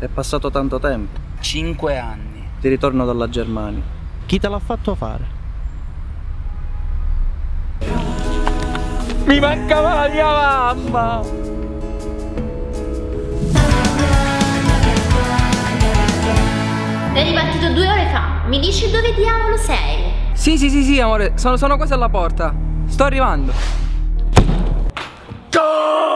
È passato tanto tempo. 5 anni. Di ritorno dalla Germania. Chi te l'ha fatto fare? Mi mancava la mia mamma! Sei ripartito 2 ore fa, mi dici dove diavolo sei? Sì amore, sono quasi alla porta, sto arrivando. Ciao!